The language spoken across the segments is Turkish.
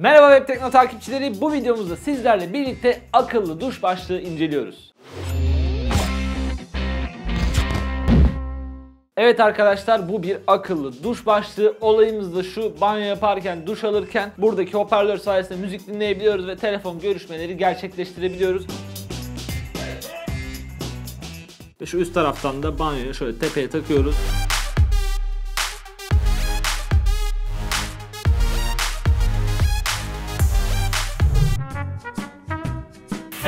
Merhaba Webtekno takipçileri, bu videomuzda sizlerle birlikte akıllı duş başlığı inceliyoruz. Evet arkadaşlar, bu bir akıllı duş başlığı. Olayımız da şu: banyo yaparken, duş alırken buradaki hoparlör sayesinde müzik dinleyebiliyoruz ve telefon görüşmeleri gerçekleştirebiliyoruz. Ve şu üst taraftan da banyoya şöyle tepeye takıyoruz.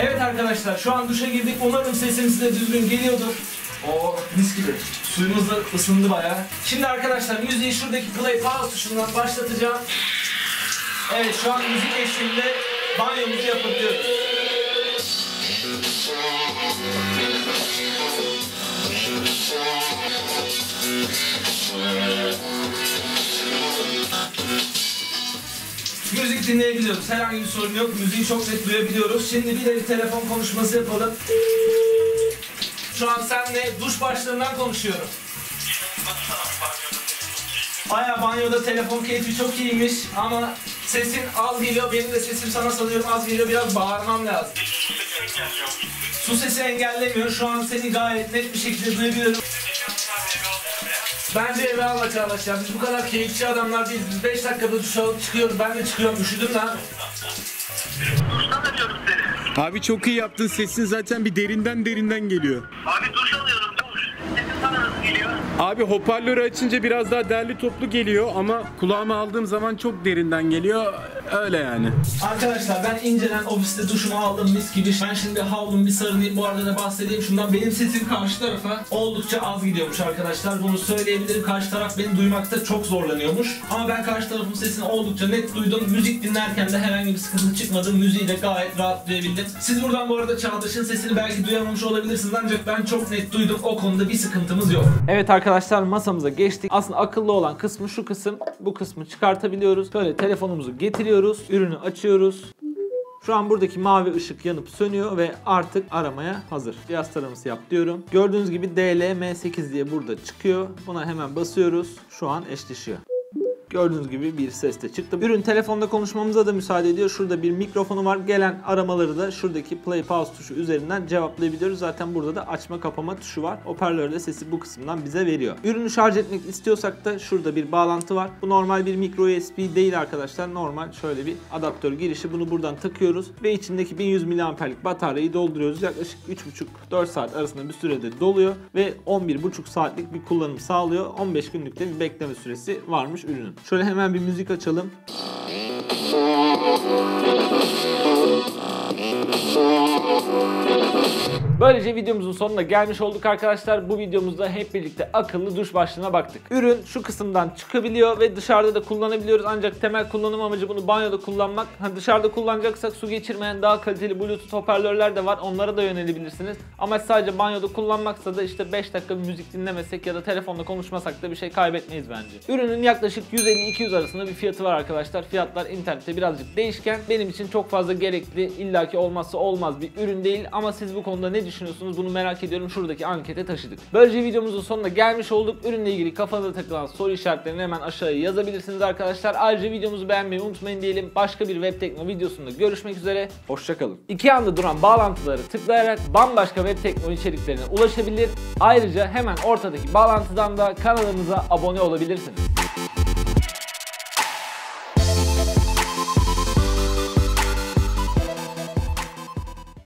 Evet arkadaşlar, şu an duşa girdik. Umarım sesim size düzgün geliyordur. Oo, mis gibi. Suyumuz da ısındı bayağı. Şimdi arkadaşlar müziği şuradaki play pause tuşundan başlatacağım. Evet, şu an müzik eşliğinde banyomuzu yapabiliyoruz. Müzik dinleyebiliyoruz. Herhangi bir sorun yok. Müziği çok net duyabiliyoruz. Şimdi bir de bir telefon konuşması yapalım. Şu an senle duş başlığından konuşuyorum. Bayağı banyoda telefon keyfi çok iyiymiş ama sesin az geliyor. Benim de sesim sana sanıyorum az geliyor. Biraz bağırmam lazım. Su sesi engellemiyor. Şu an seni gayet net bir şekilde duyabiliyorum. Bence eve al arkadaşlar. Biz bu kadar keyifçi adamlar değiliz. Biz 5 dakikada duş alıp çıkıyoruz. Ben de çıkıyorum. Üşüdüm lan. Duştan arıyorum seni. Abi çok iyi yaptın. Sesin zaten bir derinden geliyor. Abi duş alıyorum. Duş. Sesin sana nasıl geliyor? Abi hoparlörü açınca biraz daha derli toplu geliyor ama kulağıma aldığım zaman çok derinden geliyor. Öyle yani. Arkadaşlar ben inceden ofiste duşumu aldım mis gibi. Ben şimdi havlumu bir sarılayım. Bu arada da bahsedeyim şundan. Benim sesim karşı tarafa oldukça az gidiyormuş arkadaşlar. Bunu söyleyebilirim. Karşı taraf beni duymakta çok zorlanıyormuş. Ama ben karşı tarafın sesini oldukça net duydum. Müzik dinlerken de herhangi bir sıkıntı çıkmadı. Müziği de gayet rahat duyabildim. Siz buradan bu arada Çağdaş'ın sesini belki duyamamış olabilirsiniz. Ancak ben çok net duydum. O konuda bir sıkıntımız yok. Evet arkadaşlar, masamıza geçtik. Aslında akıllı olan kısmı şu kısım. Bu kısmı çıkartabiliyoruz. Böyle telefonumuzu getiriyoruz. Ürünü açıyoruz. Şu an buradaki mavi ışık yanıp sönüyor ve artık aramaya hazır. Cihaz taraması yap diyorum. Gördüğünüz gibi DLM8 diye burada çıkıyor. Buna hemen basıyoruz. Şu an eşleşiyor. Gördüğünüz gibi bir ses de çıktı. Ürün telefonda konuşmamıza da müsaade ediyor. Şurada bir mikrofonu var. Gelen aramaları da şuradaki play pause tuşu üzerinden cevaplayabiliyoruz. Zaten burada da açma kapama tuşu var. Hoparlörde sesi bu kısımdan bize veriyor. Ürünü şarj etmek istiyorsak da şurada bir bağlantı var. Bu normal bir micro USB değil arkadaşlar. Normal şöyle bir adaptör girişi. Bunu buradan takıyoruz ve içindeki 1100 mAh'lik bataryayı dolduruyoruz. Yaklaşık 3,5-4 saat arasında bir sürede doluyor ve 11,5 saatlik bir kullanım sağlıyor. 15 günlük de bir bekleme süresi varmış ürünün. Şöyle hemen bir müzik açalım. Böylece videomuzun sonuna gelmiş olduk arkadaşlar. Bu videomuzda hep birlikte akıllı duş başlığına baktık. Ürün şu kısımdan çıkabiliyor ve dışarıda da kullanabiliyoruz. Ancak temel kullanım amacı bunu banyoda kullanmak. Hani dışarıda kullanacaksak su geçirmeyen daha kaliteli bluetooth hoparlörler de var. Onlara da yönelebilirsiniz. Ama sadece banyoda kullanmaksa da işte 5 dakika müzik dinlemesek ya da telefonla konuşmasak da bir şey kaybetmeyiz bence. Ürünün yaklaşık 150-200 arasında bir fiyatı var arkadaşlar. Fiyatlar internette birazcık değişken. Benim için çok fazla gerekli, illaki olmazsa olmaz bir ürün değil. Ama siz bu konuda ne düşünüyorsunuz? Bunu merak ediyorum. Şuradaki ankete taşıdık. Böylece videomuzun sonuna gelmiş olduk. Ürünle ilgili kafanıza takılan soru işaretlerini hemen aşağıya yazabilirsiniz arkadaşlar. Ayrıca videomuzu beğenmeyi unutmayın diyelim. Başka bir Webtekno videosunda görüşmek üzere. Hoşçakalın. İki yanda duran bağlantıları tıklayarak bambaşka Webtekno içeriklerine ulaşabilir. Ayrıca hemen ortadaki bağlantıdan da kanalımıza abone olabilirsiniz.